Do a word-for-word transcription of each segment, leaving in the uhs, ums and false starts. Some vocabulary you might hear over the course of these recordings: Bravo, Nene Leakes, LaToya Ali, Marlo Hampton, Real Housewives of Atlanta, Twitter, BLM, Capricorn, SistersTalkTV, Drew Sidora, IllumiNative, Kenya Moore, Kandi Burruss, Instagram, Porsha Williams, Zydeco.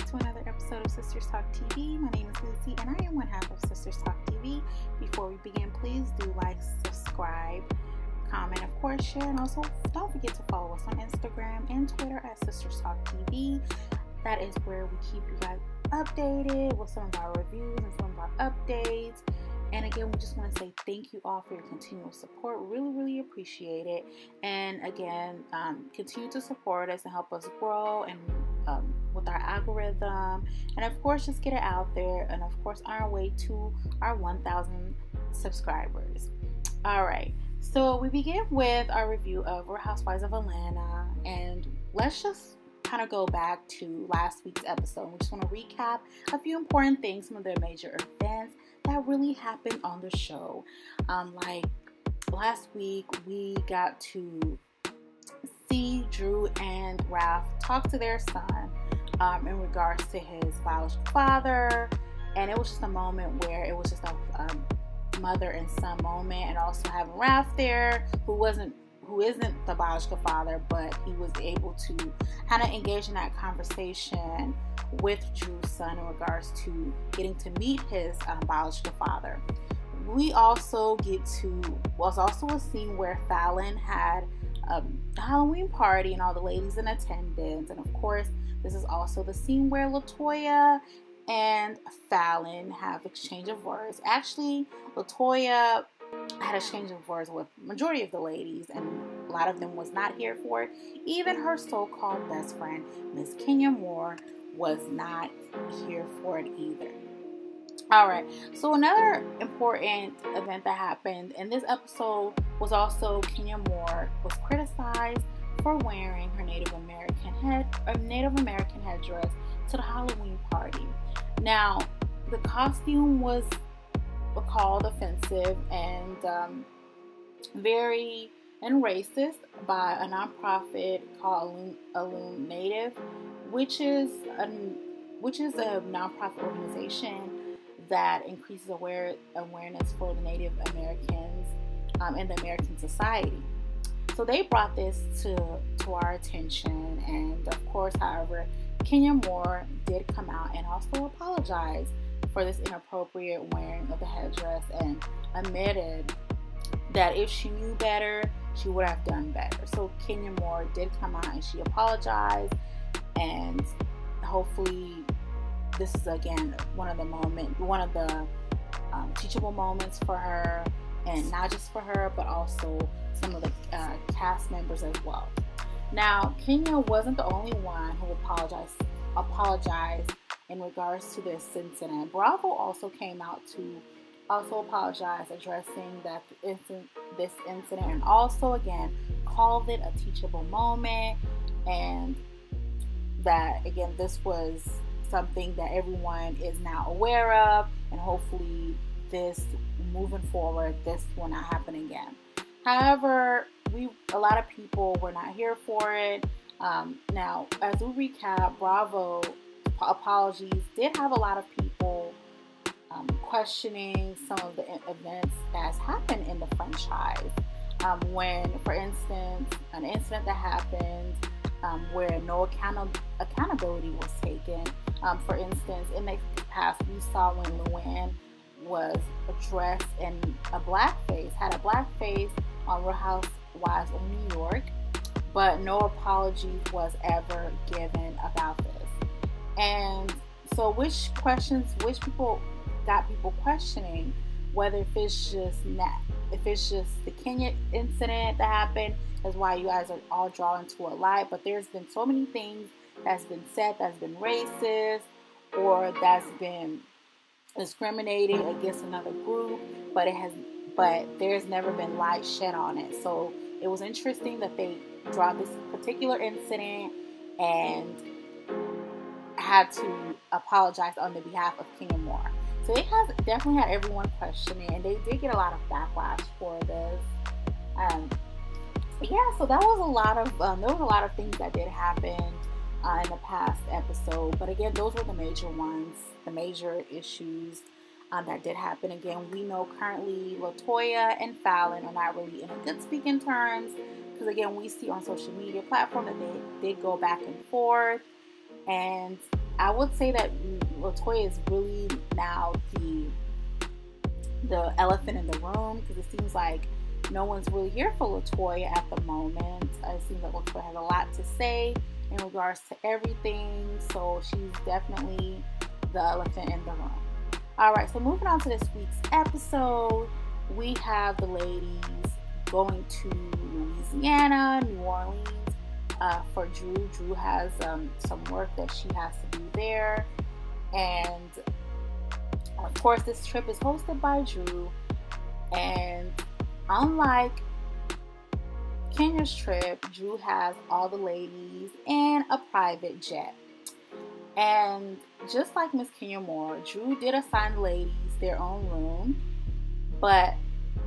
back to another episode of Sisters Talk T V. My name is Lucy and I am one half of Sisters Talk T V. Before we begin, please do like, subscribe, comment, of course, share, and also don't forget to follow us on Instagram and Twitter at Sisters Talk T V. That is where we keep you guys updated with some of our reviews and some of our updates. And again, we just want to say thank you all for your continual support. Really, really appreciate it. And again, um, continue to support us and help us grow and um, with our algorithm. And of course, just get it out there. And of course, on our way to our one thousand subscribers. All right. So we begin with our review of Real Housewives of Atlanta. And let's just kind of go back to last week's episode. We just want to recap a few important things, some of the major events that really happened on the show. Um, like last week, we got to see Drew and Ralph talk to their son um, in regards to his biological father, and it was just a moment where it was just a um, mother and son moment, and also having Ralph there, who wasn't, who isn't the biological father, but he was able to kind of engage in that conversation with Drew's son in regards to getting to meet his um, biological father. We also get to, was also a scene where Fallon had a Halloween party and all the ladies in attendance. And of course, this is also the scene where LaToya and Fallon have exchange of words. Actually, LaToya had a change of words with majority of the ladies, and a lot of them was not here for it. Even her so-called best friend, Miss Kenya Moore, was not here for it either. All right, so another important event that happened in this episode was also Kenya Moore was criticized for wearing her Native American head, or Native American headdress to the Halloween party. Now, the costume was called offensive and um, very and racist by a nonprofit called IllumiNative, which is a which is a nonprofit organization that increases aware awareness for the Native Americans um, and the American society. So they brought this to to our attention, and of course, however, Kenya Moore did come out and also apologize for this inappropriate wearing of the headdress, and admitted that if she knew better, she would have done better. So Kenya Moore did come out and she apologized, and hopefully this is again one of the moment, one of the um, teachable moments for her, and not just for her, but also some of the uh, cast members as well. Now, Kenya wasn't the only one who apologized. apologized in regards to this incident. Bravo also came out to also apologize, addressing that this incident, and also again called it a teachable moment, and that again this was something that everyone is now aware of, and hopefully this moving forward this will not happen again. However, we a lot of people were not here for it. Um, now, as we recap, Bravo apologies did have a lot of people um, questioning some of the events that's happened in the franchise. Um, when, for instance, an incident that happened um, where no account accountability was taken. Um, for instance, in the past, we saw when Luann was dressed in a blackface, had a blackface on Real Housewives of New York, but no apology was ever given about this. And so which questions, which people got people questioning whether if it's just not, if it's just the Kenya incident that happened, that's why you guys are all drawn to a lie, but there's been so many things that's been said that's been racist or that's been discriminating against another group, but it has, but there's never been light shed on it. So it was interesting that they draw this particular incident and had to apologize on the behalf of Kenya Moore. So it has definitely had everyone questioning, and they did get a lot of backlash for this. Um, yeah, so that was a lot of um, there was a lot of things that did happen uh, in the past episode, but again, those were the major ones, the major issues um, that did happen. Again, we know currently LaToya and Fallon are not really in a good speaking terms. Because again, we see on social media platform that they did go back and forth, and I would say that LaToya is really now the the elephant in the room, because it seems like no one's really here for LaToya at the moment. Uh, it seems like LaToya has a lot to say in regards to everything, so she's definitely the elephant in the room. All right, so moving on to this week's episode, we have the ladies going to Louisiana, New Orleans, uh, for Drew. Drew has um, some work that she has to do there, and of course, this trip is hosted by Drew. And unlike Kenya's trip, Drew has all the ladies in a private jet. And just like Miss Kenya Moore, Drew did assign the ladies their own room, but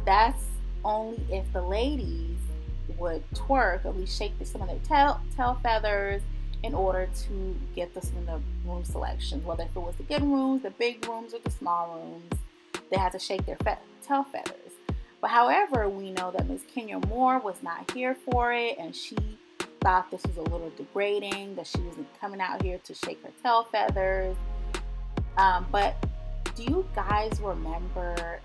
that's only if the ladies would twerk, at least shake some of their tail, tail feathers in order to get this in the room selection. Whether if it was the good rooms, the big rooms, or the small rooms, they had to shake their fe tail feathers. But however, we know that Miss Kenya Moore was not here for it, and she thought this was a little degrading, that she wasn't coming out here to shake her tail feathers. Um, but do you guys remember,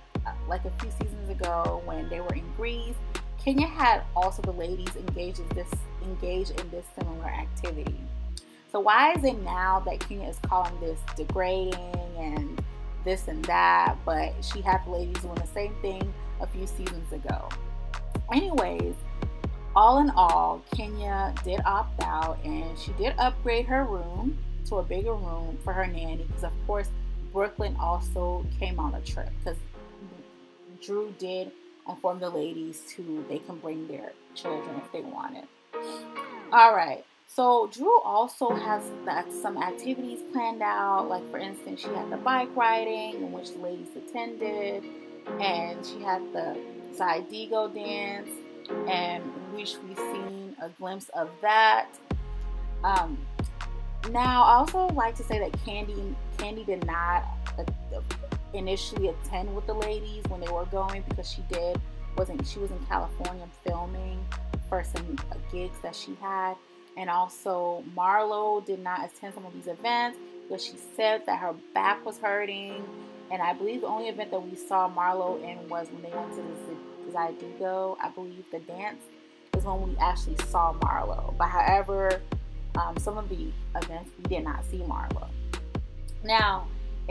like a few seasons ago when they were in Greece, Kenya had also the ladies engaged in this, engaged in this similar activity? So why is it now that Kenya is calling this degrading and this and that, but she had the ladies doing the same thing a few seasons ago? Anyways, all in all, Kenya did opt out, and she did upgrade her room to a bigger room for her nanny, because of course Brooklyn also came on a trip, because Drew did inform the ladies to they can bring their children if they want it. All right, so Drew also has that some activities planned out, like for instance, she had the bike riding in which the ladies attended, and she had the Zydeco dance, and which we've seen a glimpse of that. Um, now, I also like to say that Kandi Kandi did not Uh, initially attend with the ladies when they were going, because she did wasn't she was in California filming for some gigs that she had. And also Marlo did not attend some of these events because she said that her back was hurting, and I believe the only event that we saw Marlo in was when they went to the Zydeco, I believe the dance is when we actually saw Marlo. But however, um, some of the events we did not see Marlo. Now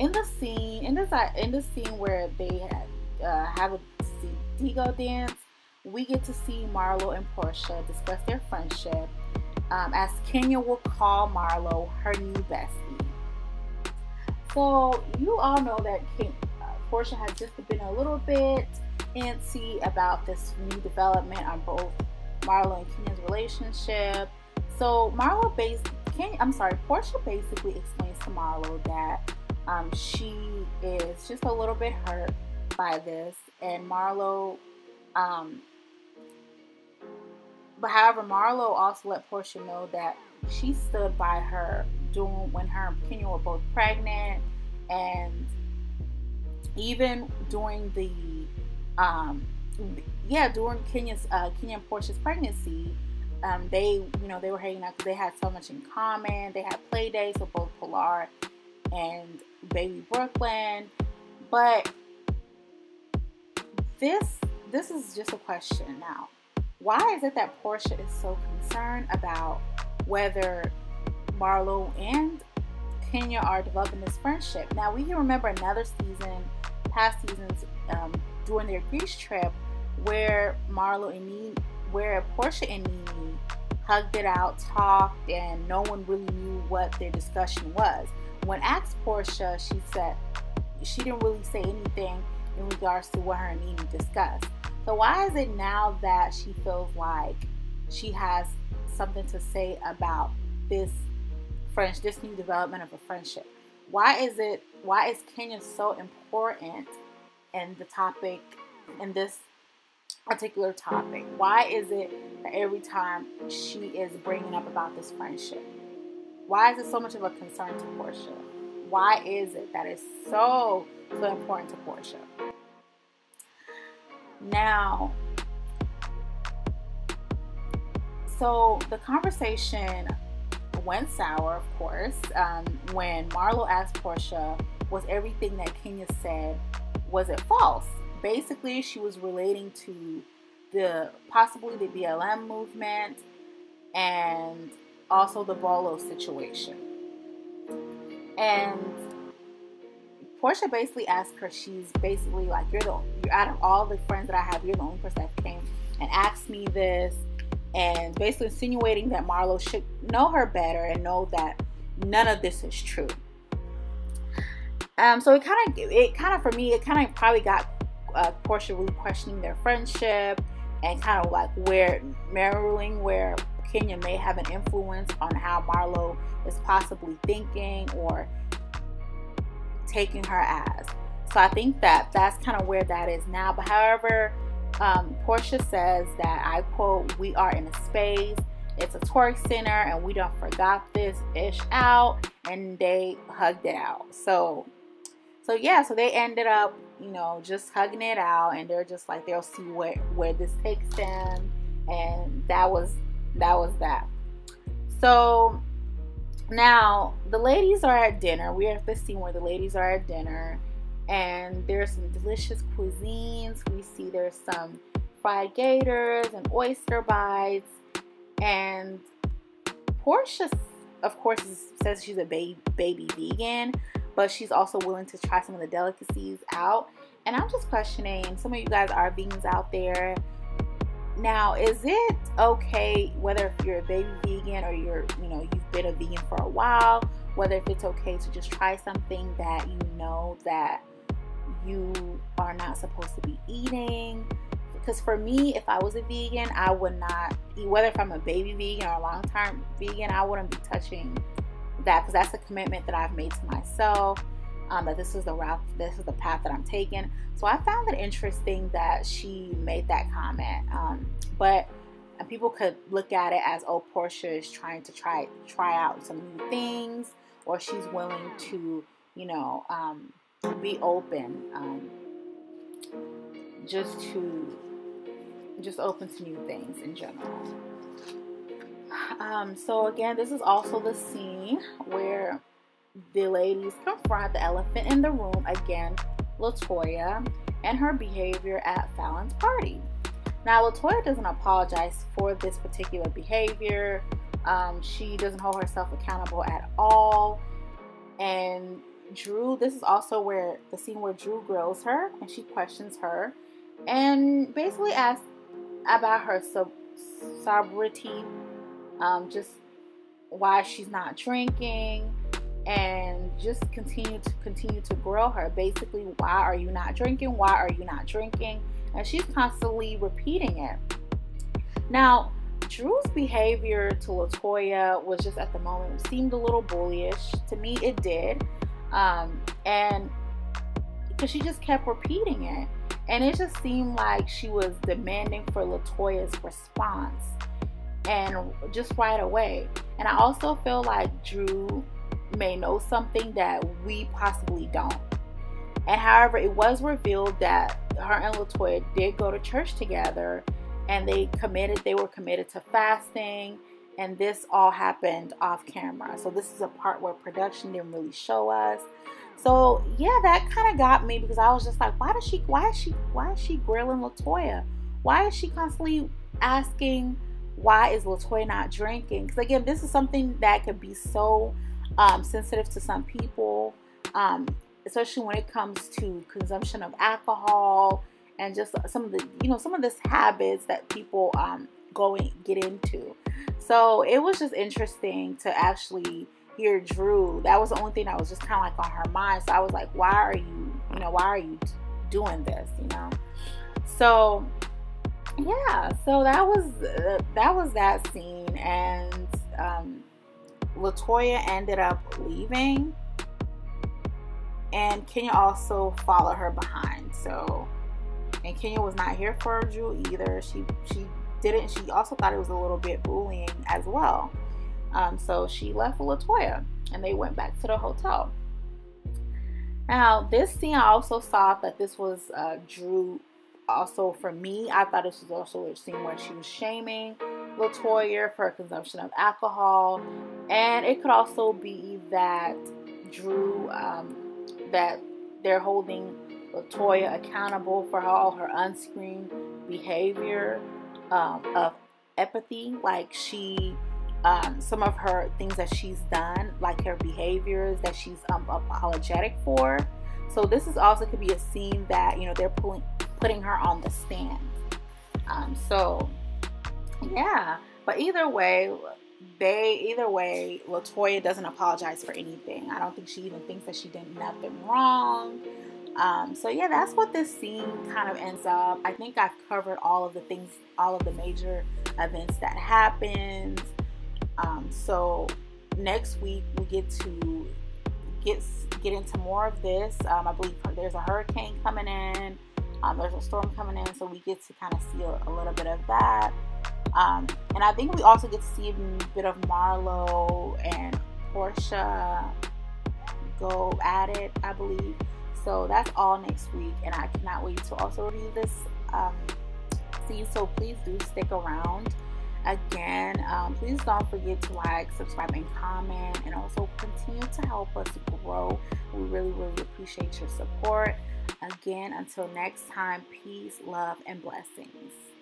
In the scene, in the in the scene where they had, uh, have a Zydeco dance, we get to see Marlo and Porsha discuss their friendship, um, as Kenya will call Marlo her new bestie. So you all know that Ken, uh, Porsha has just been a little bit antsy about this new development on both Marlo and Kenya's relationship. So Marlo based, Ken, I'm sorry, Porsha basically explains to Marlo that Um, she is just a little bit hurt by this, and Marlo, um, but however, Marlo also let Porsha know that she stood by her during when her and Kenya were both pregnant, and even during the, um, yeah, during Kenya's, uh, Kenya and Portia's pregnancy, um, they, you know, they were hanging out because they had so much in common. They had play dates with both Pilar and baby Brooklyn. But this this is just a question now. Why is it that Porsha is so concerned about whether Marlo and Kenya are developing this friendship? Now we can remember another season, past seasons, um, during their Greece trip, where Marlo and Nene, where Porsha and Nene hugged it out, talked, and no one really knew what their discussion was. When asked Porsha, she said she didn't really say anything in regards to what her and Nene discussed. So why is it now that she feels like she has something to say about this French, this new development of a friendship? Why is it? Why is Kenya so important in the topic, in this particular topic? Why is it that every time she is bringing up about this friendship? Why is it so much of a concern to Porsha? Why is it that it's so, so important to Porsha? Now, so the conversation went sour, of course, um, when Marlo asked Porsha, was everything that Kenya said, was it false? Basically, she was relating to the possibly the B L M movement and also the Bolo situation. And Porsha basically asked her, she's basically like, you're the you're out of all the friends that I have, you're the only person that came and asked me this, and basically insinuating that Marlo should know her better and know that none of this is true. Um, so it kind of, it kind of for me, it kind of probably got uh, Porsha really questioning their friendship and kind of like where mirroring where Kenya may have an influence on how Marlo is possibly thinking or taking her as. So I think that that's kind of where that is now. But however, um, Porsha says that, I quote, we are in a space, it's a torque center, and we done forgot this ish out, and they hugged it out. So, so yeah, so they ended up, you know, just hugging it out, and they're just like, they'll see where, where this takes them. And that was, that was that. So now the ladies are at dinner. We are at the scene where the ladies are at dinner, and there's some delicious cuisines. We see there's some fried gators and oyster bites, and Porsha, of course, says she's a baby, baby vegan, but she's also willing to try some of the delicacies out. And I'm just questioning, some of you guys are vegans out there. Now, is it okay, whether if you're a baby vegan or you're, you know, you've been a vegan for a while, whether if it's okay to just try something that you know that you are not supposed to be eating? Because for me, if I was a vegan, I would not eat, whether if I'm a baby vegan or a long-term vegan, I wouldn't be touching that, because that's a commitment that I've made to myself. Um, that this is the route, this is the path that I'm taking. So I found it interesting that she made that comment. Um, but people could look at it as, oh, Porsha is trying to try try out some new things, or she's willing to, you know, um, be open, um, just to just open to new things in general. Um, so again, this is also the scene where the ladies confront the elephant in the room, again, LaToya, and her behavior at Fallon's party. Now, LaToya doesn't apologize for this particular behavior. Um, she doesn't hold herself accountable at all. And Drew, this is also where the scene where Drew grills her and she questions her and basically asks about her sob sobriety, um, just why she's not drinking, and just continue to continue to grill her. Basically, why are you not drinking? Why are you not drinking? And she's constantly repeating it. Now, Drew's behavior to LaToya was just, at the moment, seemed a little bullish. To me, it did. Um, and because she just kept repeating it. And it just seemed like she was demanding for LaToya's response, and just right away. And I also feel like Drew may know something that we possibly don't. And however, it was revealed that her and LaToya did go to church together, and they committed they were committed to fasting, and this all happened off camera. So this is a part where production didn't really show us. So yeah, that kind of got me, because I was just like, why does she why is she why is she grilling LaToya? Why is she constantly asking, why is LaToya not drinking? Because again, this is something that could be so Um, sensitive to some people, um, especially when it comes to consumption of alcohol and just some of the, you know, some of these habits that people um, go and get into. So it was just interesting to actually hear Drew. That was the only thing that was just kind of like on her mind. So I was like, why are you, you know, why are you doing this, you know? So yeah, so that was, uh, that was that scene. And, um, LaToya ended up leaving, and Kenya also followed her behind. So, and Kenya was not here for Drew either. She she didn't. She also thought it was a little bit bullying as well. Um, so she left with LaToya, and they went back to the hotel. Now, this scene, I also saw that this was uh, Drew. Also, for me, I thought this was also a scene where she was shaming LaToya for consumption of alcohol, and it could also be that Drew, um, that they're holding LaToya accountable for all her unscreened behavior um, of empathy, like she, um, some of her things that she's done, like her behaviors that she's um, apologetic for. So this is also could be a scene that, you know, they're pulling, putting her on the stand. Um, so yeah, but either way, they, either way, LaToya doesn't apologize for anything. I don't think she even thinks that she did nothing wrong. Um, so yeah, that's what this scene kind of ends up. I think I've covered all of the things, all of the major events that happened. Um, so next week we get to get, get into more of this. Um, I believe there's a hurricane coming in. Um, there's a storm coming in, so we get to kind of see a, a little bit of that. Um, and I think we also get to see a bit of Marlo and Porsha go at it, I believe. So that's all next week, and I cannot wait to also review this um, scene, so please do stick around. Again, um, please don't forget to like, subscribe, and comment, and also continue to help us grow. We really, really appreciate your support. Again, until next time, peace, love, and blessings.